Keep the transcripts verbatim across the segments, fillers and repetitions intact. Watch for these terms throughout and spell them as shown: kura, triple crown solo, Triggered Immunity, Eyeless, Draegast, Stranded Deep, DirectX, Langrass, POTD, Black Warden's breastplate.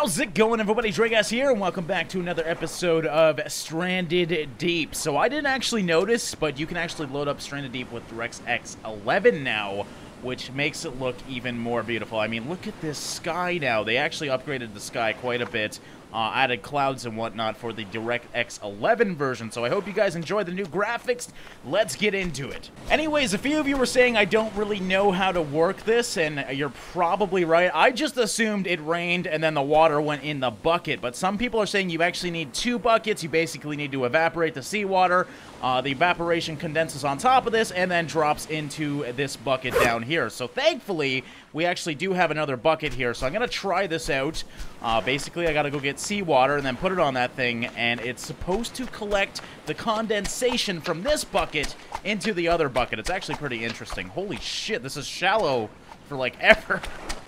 How's it going, everybody? Draegast here, and welcome back to another episode of Stranded Deep. So I didn't actually notice, but you can actually load up Stranded Deep with DirectX eleven now, which makes it look even more beautiful. I mean, look at this sky now. They actually upgraded the sky quite a bit, uh, added clouds and whatnot for the DirectX eleven version. So I hope you guys enjoy the new graphics. Let's get into it. Anyways, a few of you were saying I don't really know how to work this, and you're probably right. I just assumed it rained and then the water went in the bucket, but some people are saying you actually need two buckets. You basically need to evaporate the seawater. Uh, the evaporation condenses on top of this and then drops into this bucket down here. Here. So thankfully, we actually do have another bucket here. So I'm going to try this out. Uh, basically, I got to go get seawater and then put it on that thing. And it's supposed to collect the condensation from this bucket into the other bucket. It's actually pretty interesting. Holy shit, this is shallow for like ever.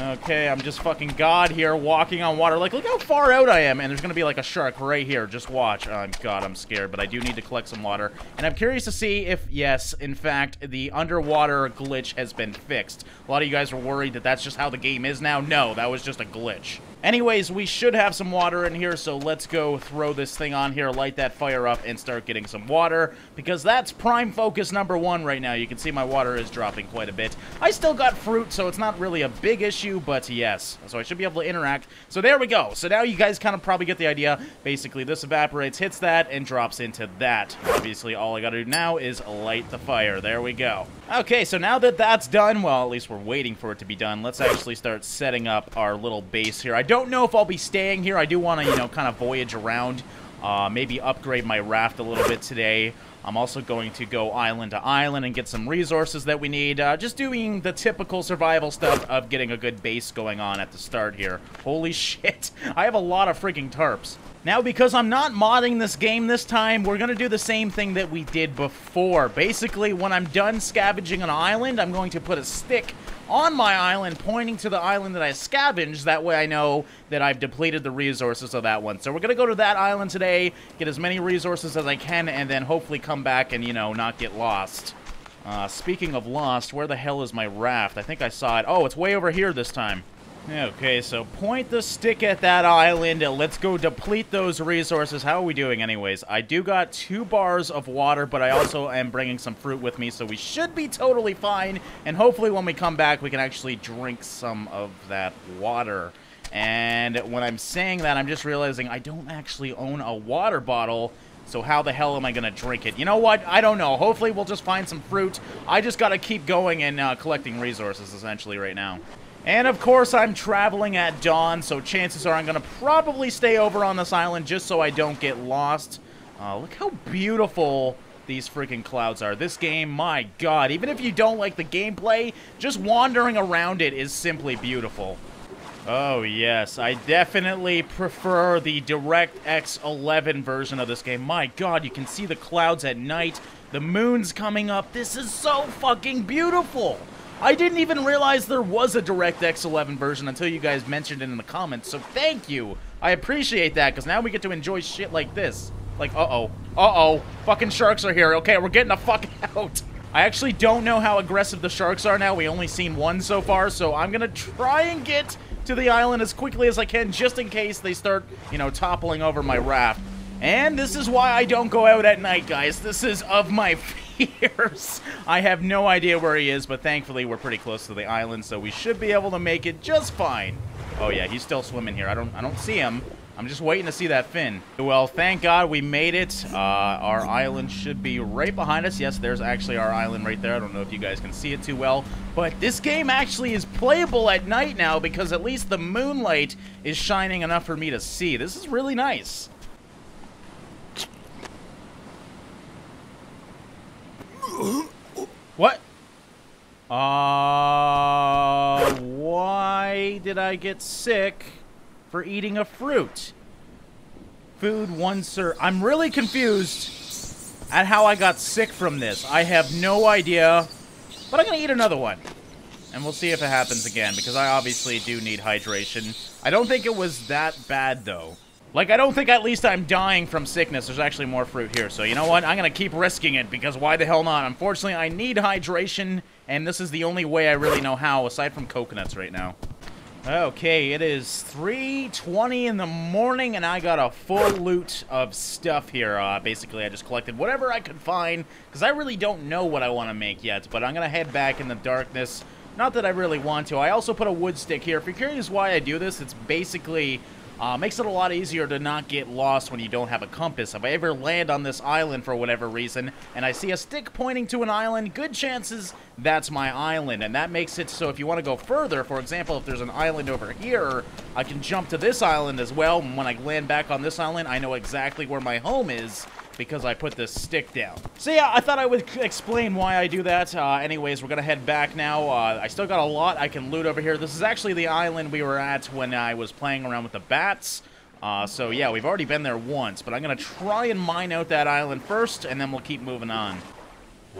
Okay, I'm just fucking God here, walking on water. Like, look how far out I am, and there's gonna be like a shark right here. Just watch. Oh, God, I'm scared, but I do need to collect some water. And I'm curious to see if, yes, in fact, the underwater glitch has been fixed. A lot of you guys were worried that that's just how the game is now. No, that was just a glitch. Anyways, we should have some water in here, so let's go throw this thing on here, light that fire up, and start getting some water, because that's prime focus number one right now. You can see my water is dropping quite a bit. I still got fruit, so it's not really a big issue, but yes. So I should be able to interact. So there we go. So now you guys kind of probably get the idea. Basically, this evaporates, hits that, and drops into that. Obviously, all I gotta do now is light the fire. There we go. Okay, so now that that's done, well, at least we're waiting for it to be done, let's actually start setting up our little base here. I don't I don't know if I'll be staying here. I do want to, you know, kind of voyage around, uh, maybe upgrade my raft a little bit today. I'm also going to go island to island and get some resources that we need. Uh, just doing the typical survival stuff of getting a good base going on at the start here. Holy shit, I have a lot of freaking tarps. Now, because I'm not modding this game this time, we're going to do the same thing that we did before. Basically, when I'm done scavenging an island, I'm going to put a stick on my island pointing to the island that I scavenged. That way I know that I've depleted the resources of that one. So we're going to go to that island today, get as many resources as I can, and then hopefully come back and, you know, not get lost. Uh, speaking of lost, where the hell is my raft? I think I saw it. Oh, it's way over here this time. Okay, so point the stick at that island. Let's go deplete those resources. How are we doing anyways? I do got two bars of water, but I also am bringing some fruit with me, so we should be totally fine. And hopefully when we come back, we can actually drink some of that water. And when I'm saying that, I'm just realizing I don't actually own a water bottle. So how the hell am I going to drink it? You know what? I don't know. Hopefully we'll just find some fruit. I just got to keep going and uh, collecting resources essentially right now. And of course, I'm traveling at dawn, so chances are I'm going to probably stay over on this island just so I don't get lost. Uh, look how beautiful these freaking clouds are. This game, my God, even if you don't like the gameplay, just wandering around it is simply beautiful. Oh, yes. I definitely prefer the DirectX eleven version of this game. My God, you can see the clouds at night. The moon's coming up. This is so fucking beautiful. I didn't even realize there was a DirectX eleven version until you guys mentioned it in the comments. So thank you. I appreciate that, because now we get to enjoy shit like this. Like, uh-oh. Uh-oh. Fucking sharks are here. Okay, we're getting the fuck out. I actually don't know how aggressive the sharks are now. We only seen one so far, so I'm going to try and get to the island as quickly as I can, just in case they start, you know, toppling over my raft. And this is why I don't go out at night, guys. This is of my fears. I have no idea where he is, but thankfully we're pretty close to the island, so we should be able to make it just fine. Oh yeah, he's still swimming here. I don't, I don't see him. I'm just waiting to see that fin. Well, thank God we made it. Uh, our island should be right behind us. Yes, there's actually our island right there. I don't know if you guys can see it too well, but this game actually is playable at night now because at least the moonlight is shining enough for me to see. This is really nice. What? Uh, why did I get sick? For eating a fruit. Food one serve. I'm really confused at how I got sick from this. I have no idea. But I'm going to eat another one. And we'll see if it happens again. Because I obviously do need hydration. I don't think it was that bad though. Like, I don't think at least I'm dying from sickness. There's actually more fruit here. So you know what? I'm going to keep risking it. Because why the hell not? Unfortunately, I need hydration. And this is the only way I really know how. Aside from coconuts right now. Okay, it is three twenty in the morning, and I got a full loot of stuff here. Uh, basically, I just collected whatever I could find, because I really don't know what I want to make yet, but I'm going to head back in the darkness. Not that I really want to. I also put a wood stick here. If you're curious why I do this, it's basically uh, makes it a lot easier to not get lost when you don't have a compass. If I ever land on this island for whatever reason, and I see a stick pointing to an island, good chances that's my island, and that makes it so if you want to go further, for example, if there's an island over here, I can jump to this island as well, and when I land back on this island, I know exactly where my home is because I put this stick down. So yeah, I thought I would explain why I do that. Uh, anyways, we're gonna head back now. Uh, I still got a lot I can loot over here. This is actually the island we were at when I was playing around with the bats. Uh, so yeah, we've already been there once, but I'm gonna try and mine out that island first, and then we'll keep moving on.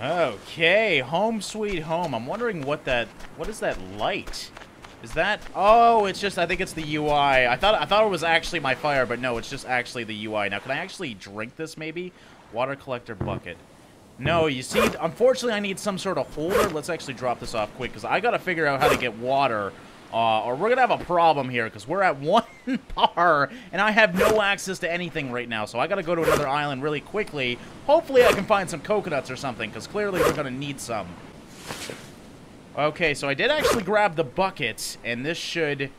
Okay, home sweet home. I'm wondering what that, what is that light? Is that, oh, it's just, I think it's the U I. I thought I thought it was actually my fire, but no, it's just actually the U I. Now, can I actually drink this maybe? Water collector bucket. No, you see, unfortunately, I need some sort of holder. Let's actually drop this off quick, because I got to figure out how to get water, uh, or we're going to have a problem here, because we're at one bar, and I have no access to anything right now, so I got to go to another island really quickly. Hopefully, I can find some coconuts or something, because clearly we're going to need some. Okay, so I did actually grab the bucket, and this should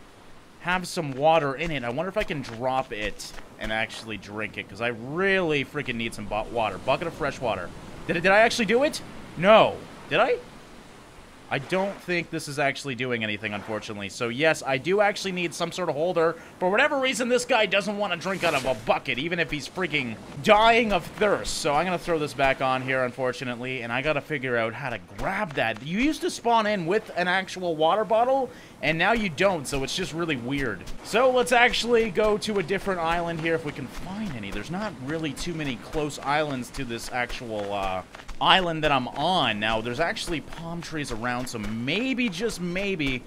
have some water in it. I wonder if I can drop it and actually drink it, because I really freaking need some water. Bucket of fresh water. Did, it, did I actually do it? No. Did I? I don't think this is actually doing anything, unfortunately. So, yes, I do actually need some sort of holder. For whatever reason, this guy doesn't want to drink out of a bucket, even if he's freaking dying of thirst. So I'm going to throw this back on here, unfortunately, and I got to figure out how to grab that. You used to spawn in with an actual water bottle, and now you don't, so it's just really weird. So let's actually go to a different island here if we can find any. There's not really too many close islands to this actual uh, island that I'm on. Now, there's actually palm trees around, so maybe, just maybe,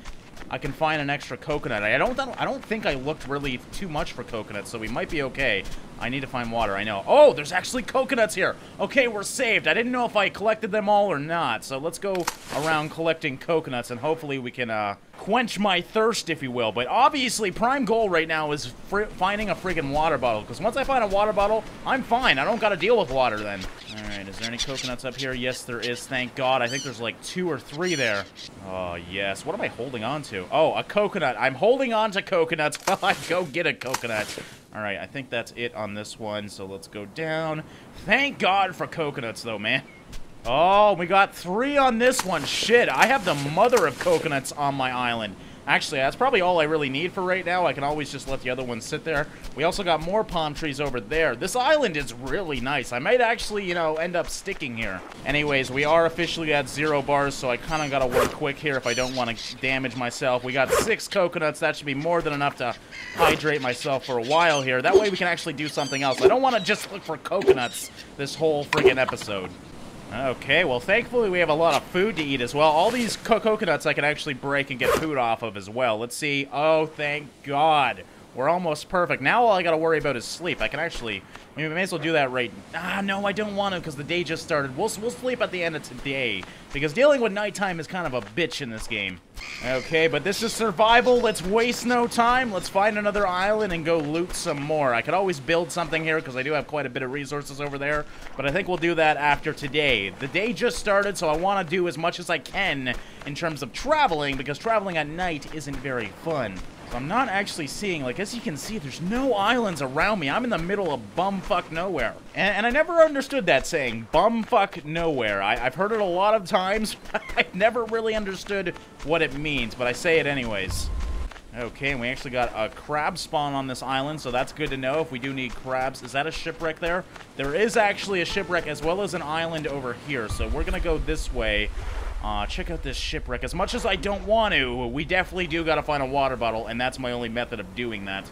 I can find an extra coconut. I don't, I don't think I looked really too much for coconuts, so we might be okay. I need to find water, I know. Oh, there's actually coconuts here. Okay, we're saved. I didn't know if I collected them all or not, so let's go around collecting coconuts, and hopefully we can uh, quench my thirst, if you will. But obviously, prime goal right now is fr finding a friggin' water bottle, because once I find a water bottle, I'm fine. I don't gotta deal with water then. All right, is there any coconuts up here? Yes, there is, thank God. I think there's like two or three there. Oh, yes. What am I holding on to? Oh, a coconut. I'm holding on to coconuts while I go get a coconut. All right, I think that's it on this one, so let's go down. Thank God for coconuts, though, man. Oh, we got three on this one. Shit, I have the mother of coconuts on my island. Actually, that's probably all I really need for right now. I can always just let the other one sit there. We also got more palm trees over there. This island is really nice. I might actually, you know, end up sticking here. Anyways, we are officially at zero bars, so I kind of got to work quick here if I don't want to damage myself. We got six coconuts. That should be more than enough to hydrate myself for a while here. That way we can actually do something else. I don't want to just look for coconuts this whole friggin' episode. Okay, well, thankfully we have a lot of food to eat as well. All these co coconuts I can actually break and get food off of as well. Let's see. Oh, thank God. We're almost perfect. Now all I gotta worry about is sleep. I can actually, I mean, we may as well do that right. Ah, no, I don't want to because the day just started. We'll, we'll sleep at the end of today because dealing with nighttime is kind of a bitch in this game. Okay, but this is survival. Let's waste no time. Let's find another island and go loot some more. I could always build something here because I do have quite a bit of resources over there, but I think we'll do that after today. The day just started, so I want to do as much as I can in terms of traveling because traveling at night isn't very fun. So I'm not actually seeing, like, as you can see, there's no islands around me. I'm in the middle of bumfuck nowhere. And, and I never understood that saying, bumfuck nowhere. I, I've heard it a lot of times. I've never really understood what it means, but I say it anyways. Okay, and we actually got a crab spawn on this island, so that's good to know if we do need crabs. Is that a shipwreck there? There is actually a shipwreck as well as an island over here, so we're gonna go this way. Uh, check out this shipwreck. As much as I don't want to, we definitely do gotta find a water bottle, and that's my only method of doing that.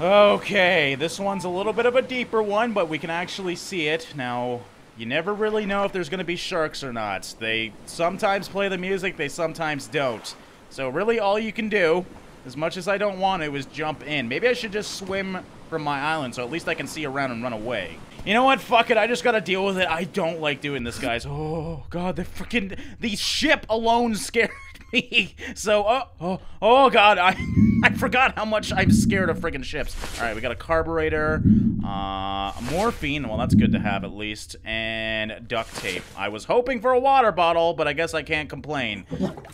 Okay, this one's a little bit of a deeper one, but we can actually see it. Now, you never really know if there's gonna be sharks or not. They sometimes play the music, they sometimes don't. So really all you can do, as much as I don't want to, is jump in. Maybe I should just swim from my island, so at least I can see around and run away. You know what? Fuck it. I just gotta deal with it. I don't like doing this, guys. Oh, God. The freaking... The ship alone scared me. So, oh, oh, oh God, I, I forgot how much I'm scared of friggin' ships. All right, we got a carburetor, uh, morphine. Well, that's good to have at least, and duct tape. I was hoping for a water bottle, but I guess I can't complain.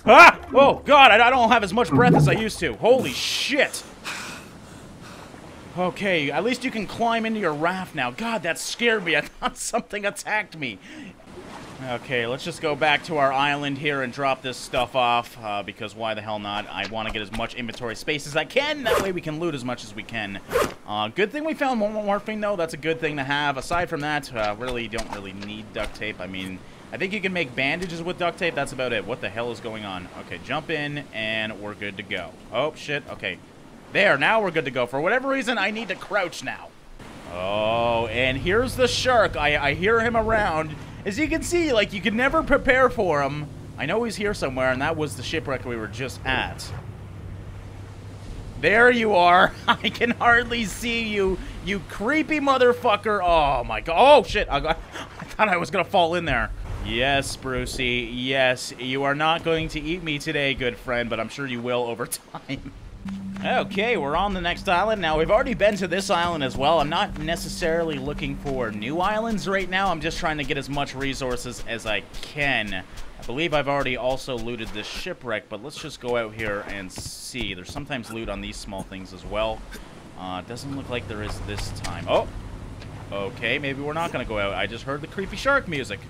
Ah! Oh God, I, I don't have as much breath as I used to. Holy shit. Okay, at least you can climb into your raft now. God, that scared me. I thought something attacked me. Okay, let's just go back to our island here and drop this stuff off, uh, because why the hell not? I want to get as much inventory space as I can. That way we can loot as much as we can. Uh, good thing we found more morphine, though. That's a good thing to have. Aside from that, uh, really don't really need duct tape. I mean, I think you can make bandages with duct tape. That's about it. What the hell is going on? Okay, jump in, and we're good to go. Oh, shit. Okay. There, now we're good to go. For whatever reason, I need to crouch now. Oh, and here's the shark. I, I hear him around. As you can see, like, you can never prepare for him. I know he's here somewhere, and that was the shipwreck we were just at. There you are. I can hardly see you, you creepy motherfucker. Oh, my God. Oh, shit. I, got, I thought I was going to fall in there. Yes, Brucey. Yes, you are not going to eat me today, good friend, but I'm sure you will over time. Okay, we're on the next island. Now, we've already been to this island as well. I'm not necessarily looking for new islands right now. I'm just trying to get as much resources as I can. I believe I've already also looted this shipwreck, but let's just go out here and see. There's sometimes loot on these small things as well. Uh, doesn't look like there is this time. Oh, okay, maybe we're not going to go out. I just heard the creepy shark music.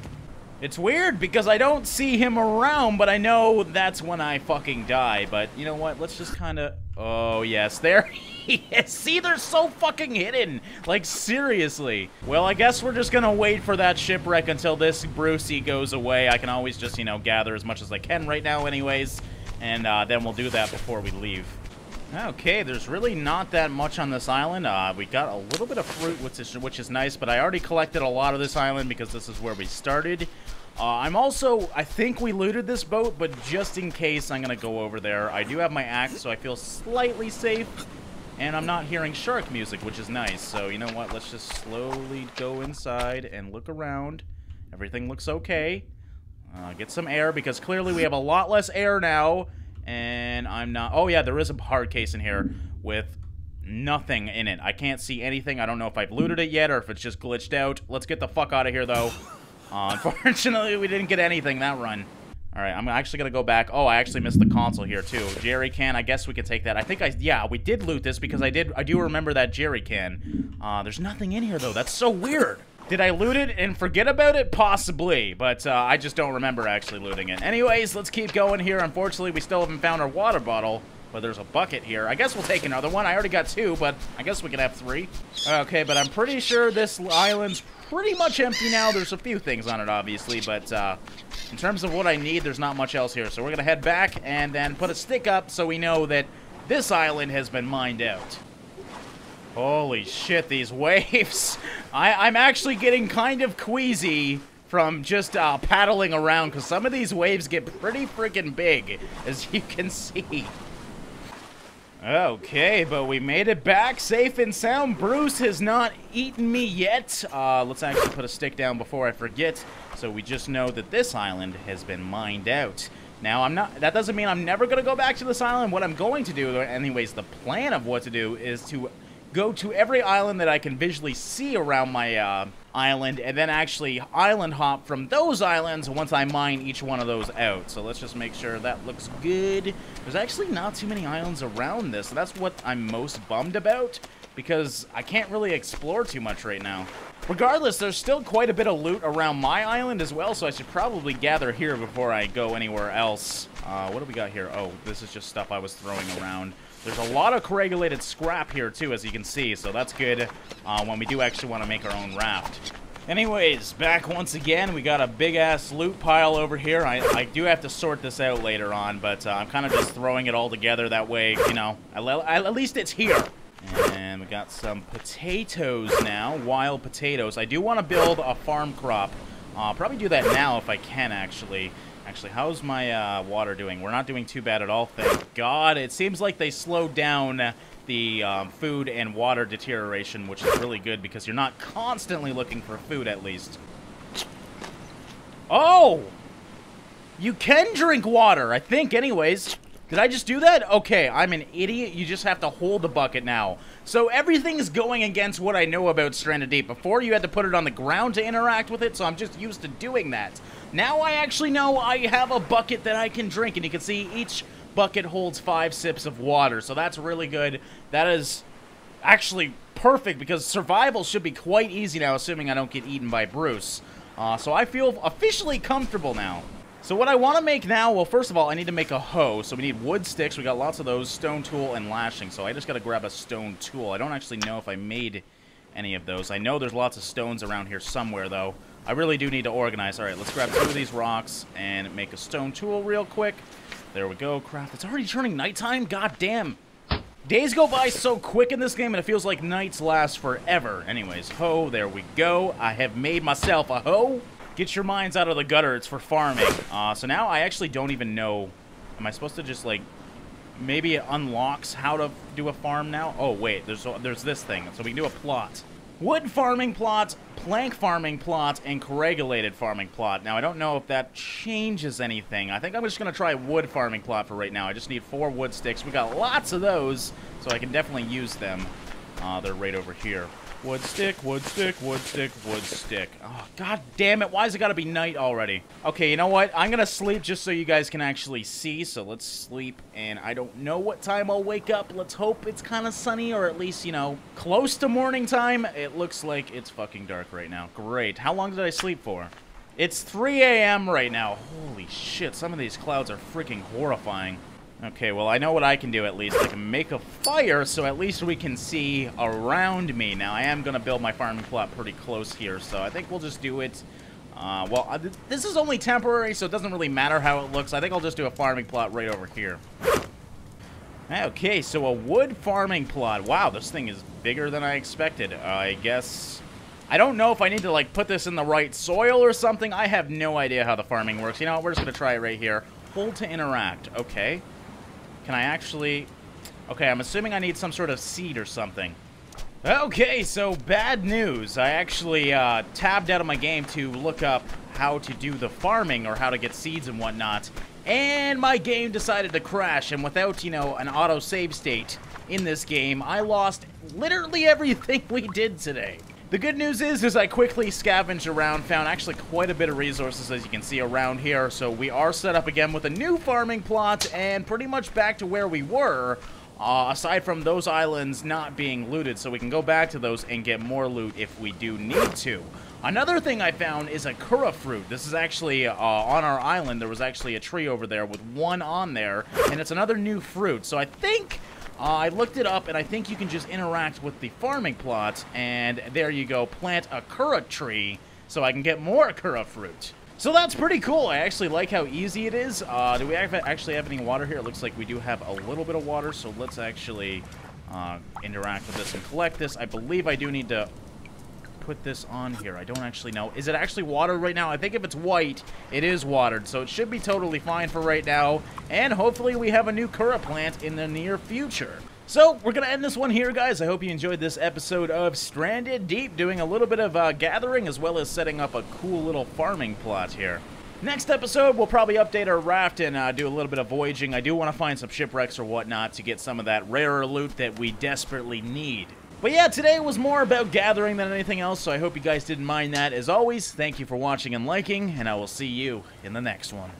It's weird because I don't see him around, but I know that's when I fucking die. But you know what? Let's just kind of... Oh, yes. There he is. See, they're so fucking hidden. Like, seriously. Well, I guess we're just going to wait for that shipwreck until this Brucey goes away. I can always just, you know, gather as much as I can right now anyways. And uh, then we'll do that before we leave. Okay, there's really not that much on this island. Uh, we got a little bit of fruit, which is, which is nice, but I already collected a lot of this island because this is where we started. Uh, I'm also, I think we looted this boat, but just in case, I'm going to go over there. I do have my axe, so I feel slightly safe, and I'm not hearing shark music, which is nice. So, you know what, let's just slowly go inside and look around. Everything looks okay. Uh, get some air, because clearly we have a lot less air now. And I'm not... Oh, yeah, there is a hard case in here with nothing in it. I can't see anything. I don't know if I've looted it yet or if it's just glitched out. Let's get the fuck out of here, though. Uh, unfortunately, we didn't get anything that run. All right, I'm actually going to go back. Oh, I actually missed the console here, too. Jerry can. I guess we could take that. I think I... Yeah, we did loot this because I did. I do remember that jerry can. Uh, there's nothing in here, though. That's so weird. Did I loot it and forget about it? Possibly, but uh, I just don't remember actually looting it. Anyways, let's keep going here. Unfortunately, we still haven't found our water bottle, but there's a bucket here. I guess we'll take another one. I already got two, but I guess we could have three. Okay, but I'm pretty sure this island's pretty much empty now. There's a few things on it, obviously, but uh, in terms of what I need, there's not much else here. So we're going to head back and then put a stick up so we know that this island has been mined out. Holy shit, these waves. I, I'm actually getting kind of queasy from just uh, paddling around because some of these waves get pretty freaking big, as you can see. Okay, but we made it back safe and sound. Bruce has not eaten me yet. Uh, let's actually put a stick down before I forget. So we just know that this island has been mined out. Now, I'm not, that doesn't mean I'm never going to go back to this island. What I'm going to do, anyways, the plan of what to do is to... go to every island that I can visually see around my uh, island, and then actually island hop from those islands once I mine each one of those out. So let's just make sure that looks good. There's actually not too many islands around this, so that's what I'm most bummed about, because I can't really explore too much right now. Regardless, there's still quite a bit of loot around my island as well, so I should probably gather here before I go anywhere else. Uh, what do we got here? Oh, this is just stuff I was throwing around. There's a lot of corrugated scrap here, too, as you can see, so that's good uh, when we do actually want to make our own raft. Anyways, back once again. We got a big-ass loot pile over here. I, I do have to sort this out later on, but uh, I'm kind of just throwing it all together. That way, you know, at, at least it's here. And we got some potatoes now, wild potatoes. I do want to build a farm crop. I'll uh, probably do that now if I can, actually. Actually, how's my uh, water doing? We're not doing too bad at all, thank God. It seems like they slowed down the um, food and water deterioration, which is really good because you're not constantly looking for food, at least. Oh! You can drink water, I think, anyways. Did I just do that? Okay, I'm an idiot. You just have to hold the bucket now. So everything's going against what I know about Stranded Deep. Before, you had to put it on the ground to interact with it, so I'm just used to doing that. Now I actually know I have a bucket that I can drink, and you can see each bucket holds five sips of water, so that's really good. That is actually perfect, because survival should be quite easy now, assuming I don't get eaten by Bruce. Uh, so I feel officially comfortable now. So what I want to make now, well, first of all, I need to make a hoe. So we need wood sticks. We got lots of those, stone tool, and lashing. So I just got to grab a stone tool. I don't actually know if I made any of those. I know there's lots of stones around here somewhere, though. I really do need to organize. All right, let's grab two of these rocks and make a stone tool real quick. There we go. Crap, it's already turning nighttime? God damn. Days go by so quick in this game, and it feels like nights last forever. Anyways, hoe, there we go. I have made myself a hoe. Get your minds out of the gutter. It's for farming. Uh, so now I actually don't even know. Am I supposed to just, like, maybe it unlocks how to do a farm now? Oh, wait. There's there's this thing. So we can do a plot. Wood farming plot, plank farming plot, and corrugated farming plot. Now, I don't know if that changes anything. I think I'm just going to try wood farming plot for right now. I just need four wood sticks. We got lots of those, so I can definitely use them. Uh, they're right over here. Wood stick, wood stick, wood stick, wood stick. Oh, god damn it. Why's it gotta be night already? Okay, you know what? I'm gonna sleep just so you guys can actually see. So let's sleep, and I don't know what time I'll wake up. Let's hope it's kind of sunny, or at least, you know, close to morning time. It looks like it's fucking dark right now. Great. How long did I sleep for? It's three A M right now. Holy shit. Some of these clouds are freaking horrifying. Okay, well, I know what I can do at least. I can make a fire, so at least we can see around me. Now, I am going to build my farming plot pretty close here, so I think we'll just do it. Uh, well, uh, th this is only temporary, so it doesn't really matter how it looks. I think I'll just do a farming plot right over here. Okay, so a wood farming plot. Wow, this thing is bigger than I expected. Uh, I guess... I don't know if I need to, like, put this in the right soil or something. I have no idea how the farming works. You know what? We're just going to try it right here. Hold to interact. Okay. Can I actually... Okay, I'm assuming I need some sort of seed or something. Okay, so bad news. I actually uh, tabbed out of my game to look up how to do the farming or how to get seeds and whatnot. And my game decided to crash. And without, you know, an auto-save state in this game, I lost literally everything we did today. The good news is, is I quickly scavenged around, found actually quite a bit of resources, as you can see around here. So we are set up again with a new farming plot and pretty much back to where we were, uh, aside from those islands not being looted. So we can go back to those and get more loot if we do need to. Another thing I found is a kura fruit. This is actually uh, on our island. There was actually a tree over there with one on there, and it's another new fruit. So I think... Uh, I looked it up, and I think you can just interact with the farming plots, and there you go, plant a kura tree so I can get more kura fruit. So that's pretty cool. I actually like how easy it is. Uh, do we actually have any water here? It looks like we do have a little bit of water, so let's actually uh, interact with this and collect this. I believe I do need to put this on here. I don't actually know. Is it actually watered right now? I think if it's white, it is watered, so it should be totally fine for right now, and hopefully we have a new kura plant in the near future. So we're gonna end this one here, guys. I hope you enjoyed this episode of Stranded Deep, doing a little bit of uh, gathering as well as setting up a cool little farming plot here. Next episode, we'll probably update our raft and uh, do a little bit of voyaging. I do want to find some shipwrecks or whatnot to get some of that rarer loot that we desperately need. But yeah, today was more about gathering than anything else, so I hope you guys didn't mind that. As always, thank you for watching and liking, and I will see you in the next one.